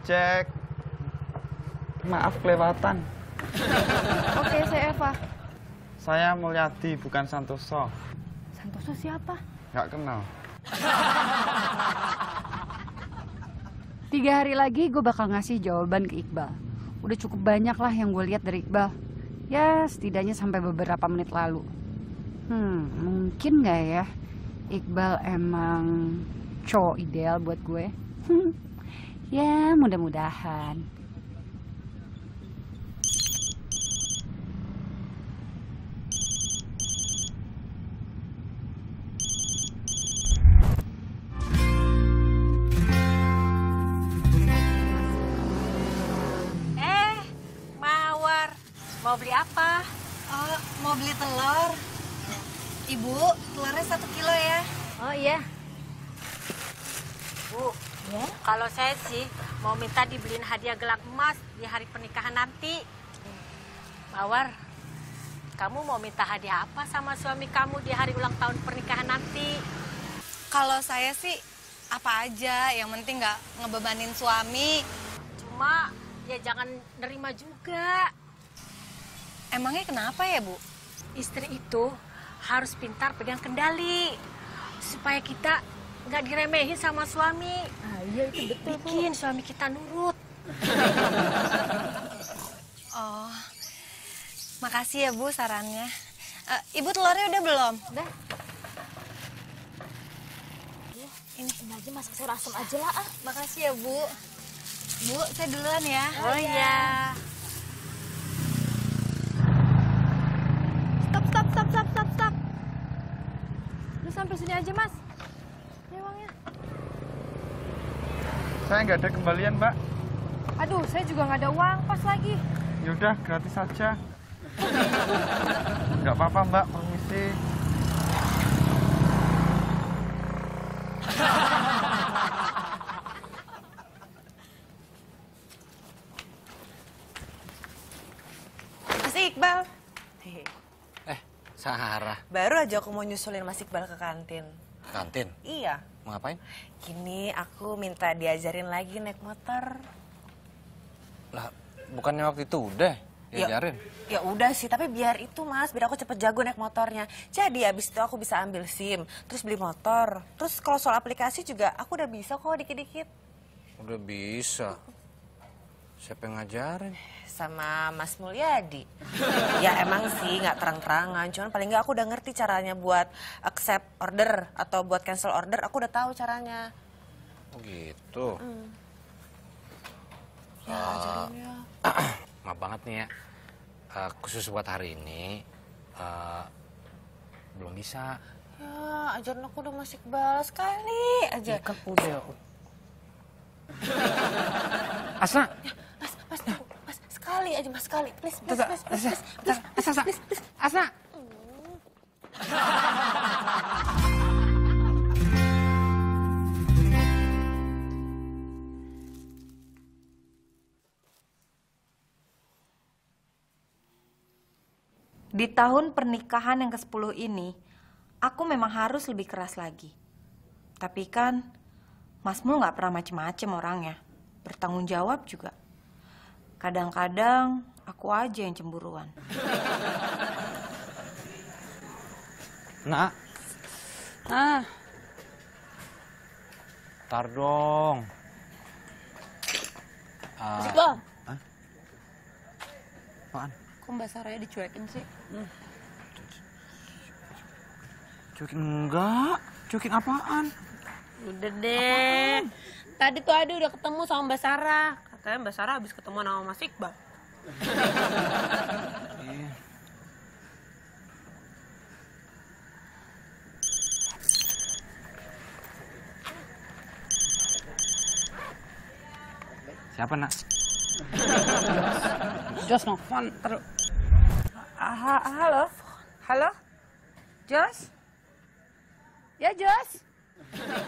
ojek. Maaf kelewatan. Oke, saya Eva. Saya Mulyadi, bukan Santoso. Santoso siapa? Nggak kenal. 3 hari lagi gue bakal ngasih jawaban ke Iqbal. Udah cukup banyak lah yang gue lihat dari Iqbal. Ya, setidaknya sampai beberapa menit lalu. Mungkin nggak ya Iqbal emang cowok ideal buat gue? Ya, mudah-mudahan. Mawar, mau beli apa? Oh, mau beli telur. Ibu, telurnya 1 kilo ya. Oh iya. Bu, ya? Kalau saya sih mau minta dibeliin hadiah gelang emas di hari pernikahan nanti. Mawar, kamu mau minta hadiah apa sama suami kamu di hari ulang tahun pernikahan nanti? Kalau saya sih apa aja, yang penting nggak ngebebanin suami. Cuma ya jangan nerima juga. Emangnya kenapa ya, Bu? Istri itu harus pintar pegang kendali supaya kita nggak diremehin sama suami. Iya, itu betul. Bikin suami kita nurut. Oh, makasih ya Bu sarannya. Ibu telurnya udah belum? Udah. Ini aja masak sayur asam aja lah. Makasih ya Bu. Bu, saya duluan ya. Oh iya. Stop. Lu sampai sini aja, Mas. Ini uangnya. Saya nggak ada kembalian, Mbak. Aduh, saya juga nggak ada uang pas lagi. Yaudah, gratis saja. Nggak apa-apa, Mbak. Permisi. Masih Iqbal. Sahara. Baru aja aku mau nyusulin Mas Iqbal ke kantin. Kantin? Iya. Mau ngapain? Gini, aku minta diajarin lagi naik motor. Lah, bukannya waktu itu udah diajarin? Ya udah sih, tapi biar itu Mas, biar aku cepet jago naik motornya. Jadi abis itu aku bisa ambil SIM, terus beli motor. Terus kalau soal aplikasi juga, aku udah bisa kok dikit-dikit. Udah bisa? Siapa yang ngajarin? Sama Mas Mulyadi. Ya emang sih nggak terang-terangan, cuman paling nggak aku udah ngerti caranya buat accept order atau buat cancel order, aku udah tahu caranya. Oh gitu. Ya, ajarin ya. Maaf banget nih ya, khusus buat hari ini belum bisa. Ya ajarin aku udah masih balas sekali aja. Ikat udah. Asna. Mas, sekali aja Mas, sekali. Please. Asna. Di tahun pernikahan yang ke-10 ini, aku memang harus lebih keras lagi. Tapi kan, Mas Mul nggak pernah macem-macem orangnya. Bertanggung jawab juga. Kadang-kadang aku aja yang cemburuan. Nah. Ntar dong. Mas Iqbal. Apaan? Kok Mbak Saraya dicuekin sih? Cuekin enggak? Cuekin apaan? Udah deh. Tadi tuh Ade udah ketemu sama Mbak Sarah. Katanya Mbak Sarah habis ketemu sama Mas Iqbal. Siapa nak? Josh nelfon terus. Halo? Josh? Ya Josh?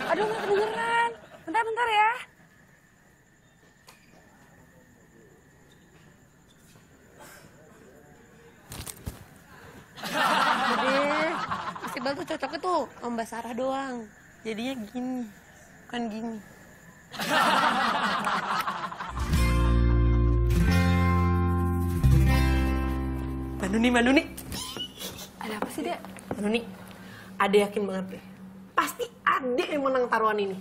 Aduh, nggak kedengeran. Bentar ya. Udah, Mas Iqbal tuh cocoknya tuh Mbak Sarah doang. Jadinya gini, bukan gini. Manuni. Ada apa sih, Dek? Manuni, Ade yakin banget deh. Pasti Ade yang menang taruhan ini.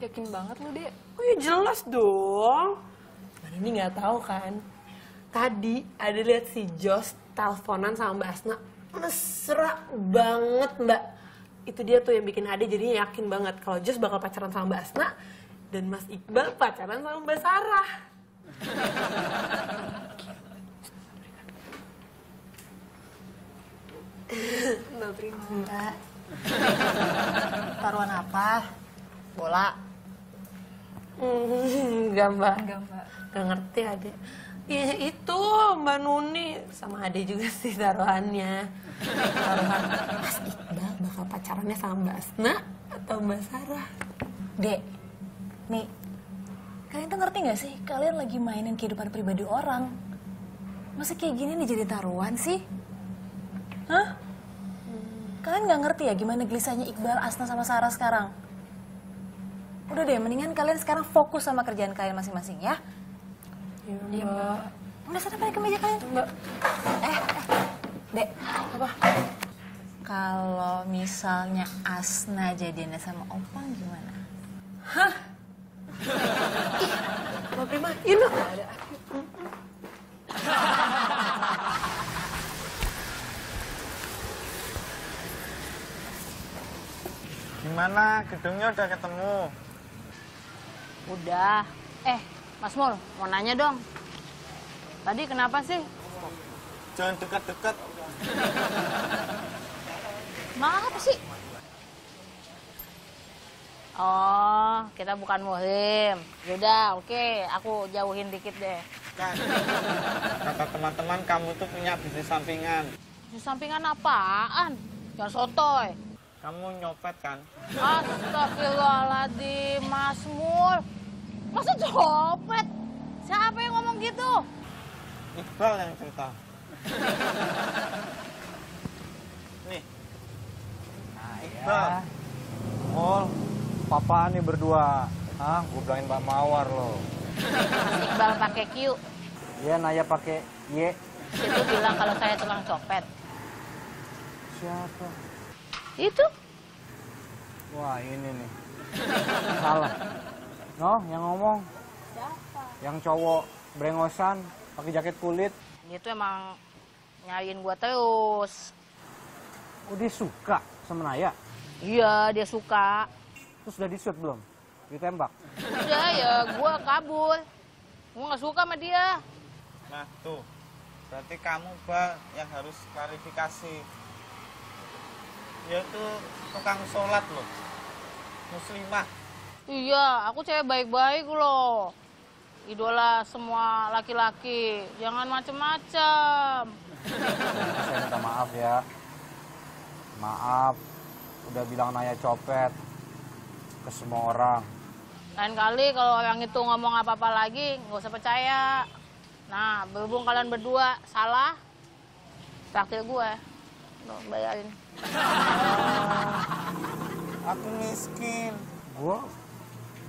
Yakin banget lo, Dek? Oh ya jelas dong. Manuni nggak tahu kan. Tadi Ade lihat si Josh teleponan sama Mbak Asna. Mesra banget, Mbak. Itu dia tuh yang bikin Ade jadinya yakin banget kalau Josh bakal pacaran sama Mbak Asna. Dan Mas Iqbal pacaran sama Mbak Sarah. Mbak Prima. Mbak. Taruhan apa? Bola? Enggak, Mbak. Enggak ngerti Ade. Ya itu Mbak Nuni. Sama Ade juga sih taruhannya. Taruhan Mas Iqbal bakal pacarannya sama Mbak Asna atau Mbak Sarah. Dek. Nih, kalian tuh ngerti gak sih? Kalian lagi mainin kehidupan pribadi orang. Masa kayak gini nih jadi taruhan sih? Hah? Kalian gak ngerti ya gimana gelisahnya Iqbal, Asna, sama Sahara sekarang? Udah deh, mendingan kalian sekarang fokus sama kerjaan kalian masing-masing ya? Iya, Mbak. Udah sana balik ke meja kalian. Mbak. Dek. Apa? Kalau misalnya Asna jadiannya sama Ompang gimana? Hah? Mbak Prima, ini loh. Gimana? Gedungnya udah ketemu? Udah. Mas Mul, mau nanya dong. Tadi kenapa sih? Jangan dekat-dekat. Maaf sih. Oh, kita bukan muhrim. Yaudah, oke. Aku jauhin dikit deh. Nah, kata teman-teman kamu tuh punya bisnis sampingan. Bisnis sampingan apaan? Jangan sotoy. Kamu nyopet kan? Astagfirullahaladzim, Mas Mul. Masa nyopet? Siapa yang ngomong gitu? Iqbal yang cerita. Nih. Nah, Iqbal. Mul. Papa nih berdua, gue bilangin Mbak Mawar loh. Iqbal pakai Q. Iya, Naya pakai Y. Itu bilang kalau saya tukang copet. Siapa? Itu. Wah ini nih. Salah. No, yang ngomong. Siapa? Yang cowok brengosan, pakai jaket kulit. Itu emang nyariin gue terus. Oh dia suka sama Naya? Iya dia suka. Terus udah di-shoot belum? Ditembak? Udah ya, gue kabur. Gue gak suka sama dia. Nah tuh, berarti kamu yang harus klarifikasi. Dia tuh tukang sholat loh. Muslimah. Iya, aku cewek baik-baik loh. Idola semua laki-laki. Jangan macem-macem. Saya minta maaf ya. Maaf, udah bilang Naya copet. Ke semua orang. Lain kali kalau orang itu ngomong apa-apa lagi, nggak usah percaya. Nah, berhubung kalian berdua salah, traktir gue. Loh, bayarin. Aku miskin. Gue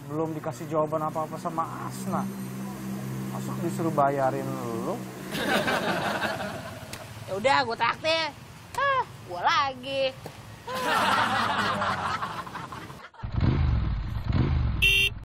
belum dikasih jawaban apa-apa sama Asna. Masuk disuruh bayarin lu. Yaudah, gue traktir. Gue lagi.